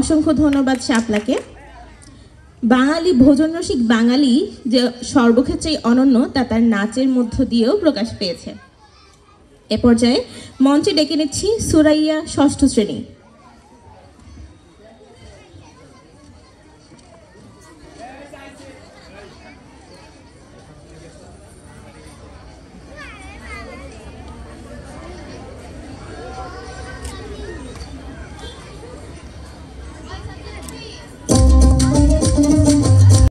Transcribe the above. অসংখ্য ধন্যবাদ শাপলাকে। বাঙালি ভোজন রসিক বাঙালি যে সর্বক্ষেত্রেই অনন্য তা তার নাচের মধ্য দিয়েও প্রকাশ পেয়েছে। এ পর্যায়ে মঞ্চে ডেকে নিচ্ছি সুরাইয়া ষষ্ঠ শ্রেণী।